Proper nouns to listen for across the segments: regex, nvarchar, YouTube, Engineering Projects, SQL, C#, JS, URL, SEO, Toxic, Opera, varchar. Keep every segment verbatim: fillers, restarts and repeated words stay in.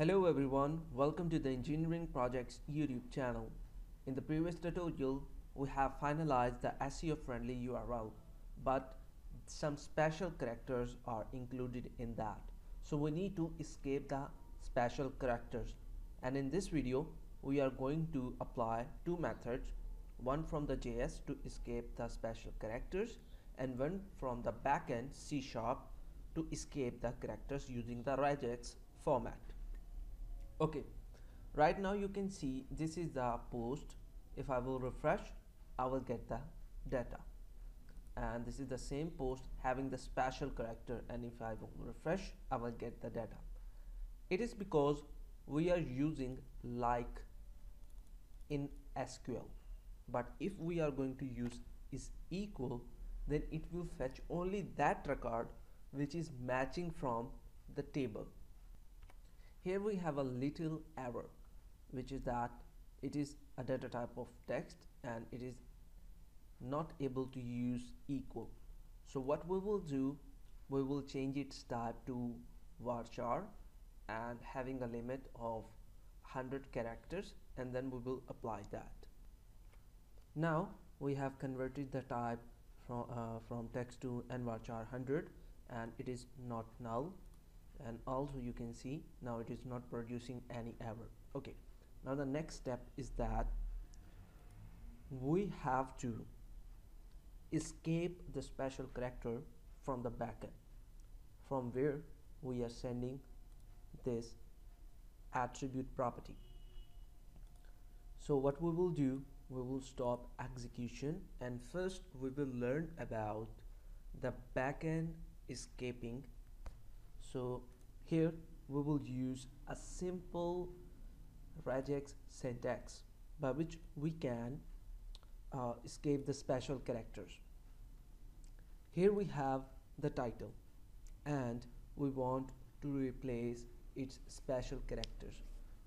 Hello everyone, welcome to the Engineering Projects YouTube channel. In the previous tutorial, we have finalized the S E O friendly U R L, but some special characters are included in that. So we need to escape the special characters. And in this video, we are going to apply two methods, one from the J S to escape the special characters and one from the backend C sharp to escape the characters using the regex format. Okay, right now you can see this is the post. If I will refresh, I will get the data, and this is the same post having the special character, and if I will refresh, I will get the data. It is because we are using like in S Q L, but if we are going to use is equal, then it will fetch only that record which is matching from the table. Here we have a little error, which is that it is a data type of text and it is not able to use equal. So what we will do, we will change its type to varchar and having a limit of one hundred characters, and then we will apply that. Now we have converted the type from, uh, from text to nvarchar one hundred, and it is not null. And also you can see now it is not producing any error. Okay, now the next step is that we have to escape the special character from the backend, from where we are sending this attribute property. So what we will do, we will stop execution, and first we will learn about the backend escaping. So here we will use a simple regex syntax by which we can uh, escape the special characters. Here we have the title, and we want to replace its special characters.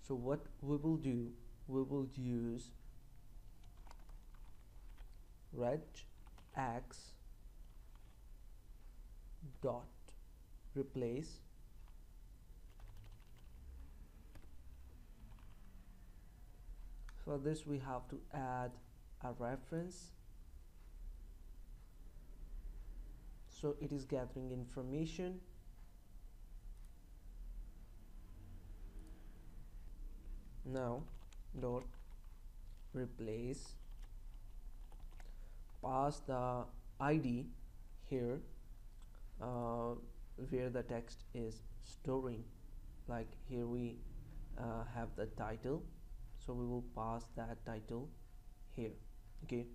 So what we will do, we will use regex dot replace . For this we have to add a reference, so it is gathering information. Now dot replace, pass the I D here uh, where the text is storing. Like here we uh, have the title, so we will pass that title here. Okay,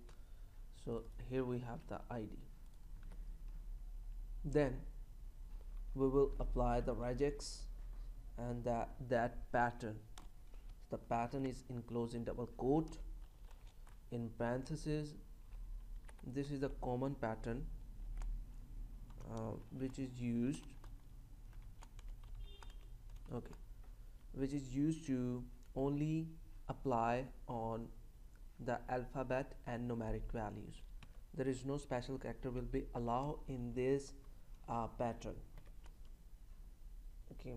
so here we have the I D. Then we will apply the regex and that that pattern. The pattern is enclosed in double quote, in parentheses. This is the common pattern Uh, which is used okay which is used to only apply on the alphabet and numeric values. There is no special character will be allowed in this uh, pattern. Okay,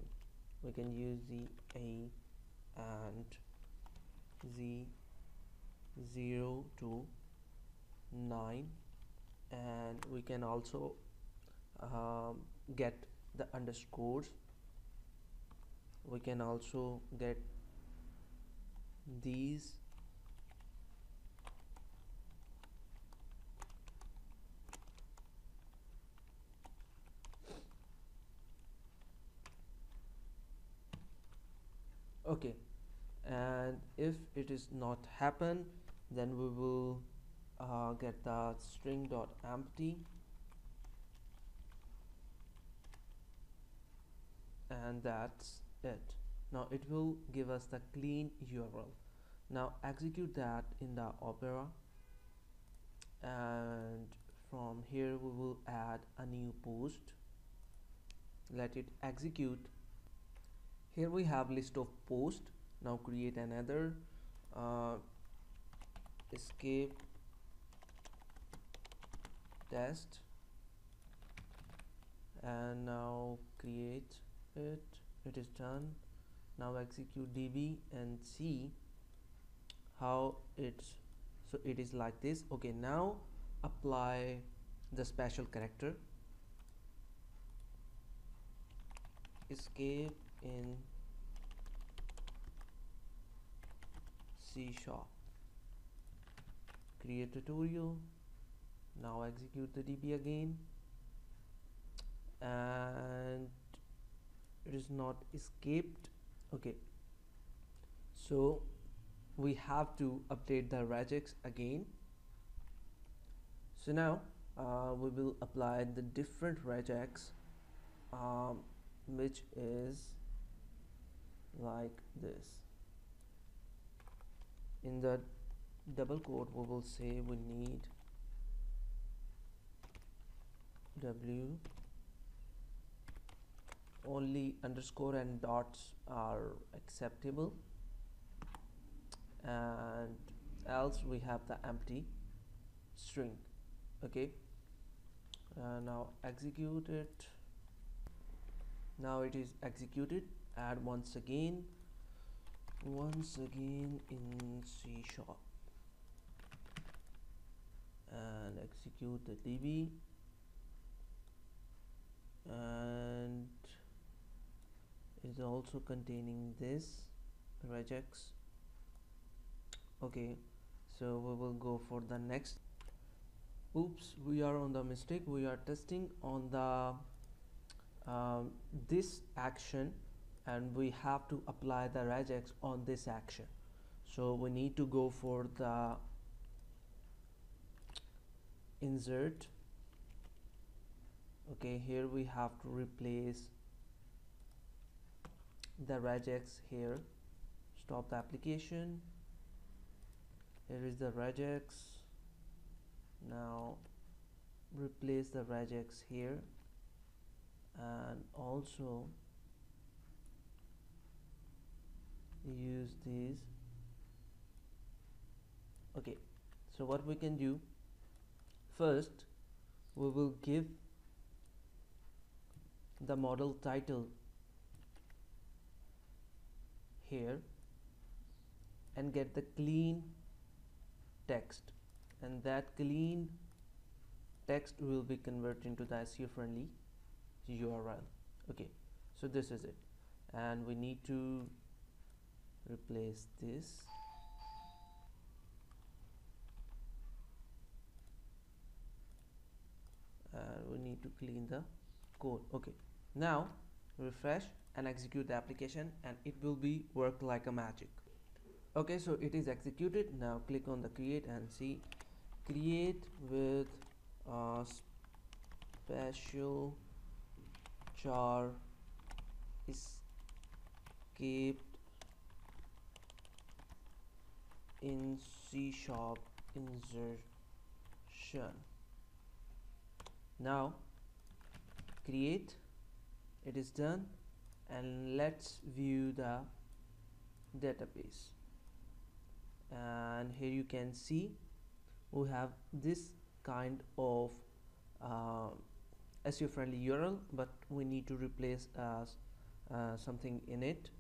we can use the A and Z zero to nine, and we can also Um, get the underscores. We can also get these, okay, and if it is not happen, then we will uh, get the string dot empty, and that's it. Now it will give us the clean U R L. Now execute that in the Opera, and from here we will add a new post. Let it execute. Here we have list of posts. Now create another uh, escape test, and now create it. It is done, Now execute db and see how it's, so it is like this. Okay, now apply the special character escape in C sharp, create tutorial. Now execute the db again, and it is not escaped. Okay, so we have to update the regex again. So now uh, we will apply the different regex, um, which is like this. In the double quote we will say we need w only underscore and dots are acceptable, and else we have the empty string. Okay, uh, now execute it. Now it is executed. Add once again once again in C sharp and execute the db, and is also containing this regex. Okay, so we will go for the next. Oops, we are on the mistake. We are testing on the um, this action, and we have to apply the regex on this action. So we need to go for the insert. Okay, here we have to replace the regex here. Stop the application. Here is the regex. Now replace the regex here, and also use these. Okay, so what we can do, first we will give the model title here and get the clean text, and that clean text will be converted into the S E O friendly U R L. Okay, so this is it, and we need to replace this. And we need to clean the code. Okay, now refresh and execute the application, and it will be work like a magic. Okay, so it is executed. Now click on the create and see create with a special char escaped in C sharp insertion. Now create, it is done, and let's view the database. And here you can see we have this kind of uh, S E O friendly U R L, but we need to replace uh, uh, something in it.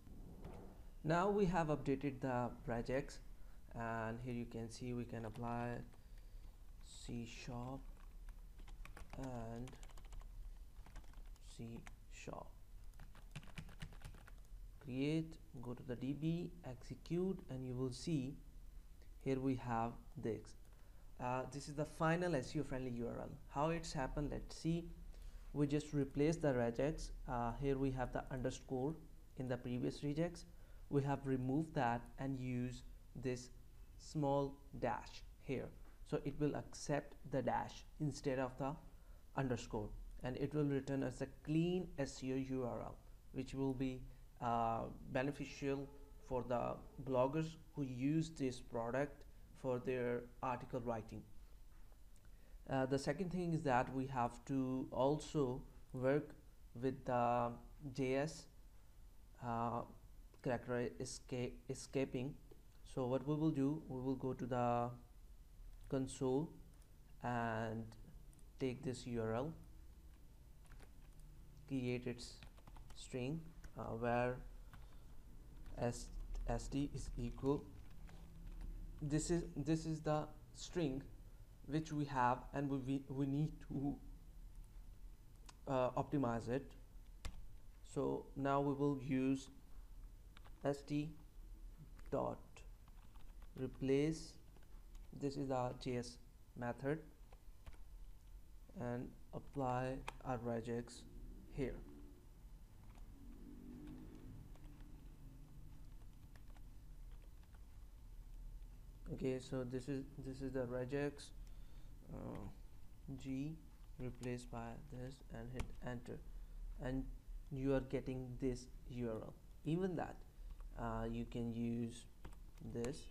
Now we have updated the regex, and here you can see we can apply C sharp and C sharp. Create, go to the db, execute, and you will see here we have this. Uh, this is the final S E O friendly U R L. How it's happened, let's see. We just replace the regex. Uh, here we have the underscore in the previous regex. We have removed that and use this small dash here, so it will accept the dash instead of the underscore, and it will return as a clean S E O U R L, which will be uh, beneficial for the bloggers who use this product for their article writing. Uh, the second thing is that we have to also work with the J S uh, character escape, escaping. So what we will do, we will go to the console and take this U R L, create its string uh, where S, sd is equal, this is this is the string which we have, and we we need to uh, optimize it. So now we will use sd dot replace, this is our J S method, and apply our regex here. Okay, so this is this is the regex, uh, G replaced by this, and hit enter, and you are getting this U R L. Even that uh, you can use this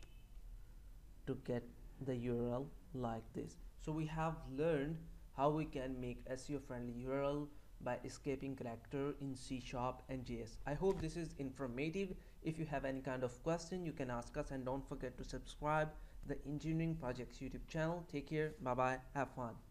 to get the U R L like this. So we have learned how we can make S E O friendly U R L by escaping character in C sharp and J S. I hope this is informative. If you have any kind of question, you can ask us, and don't forget to subscribe the Engineering Projects YouTube channel. Take care, bye bye, have fun.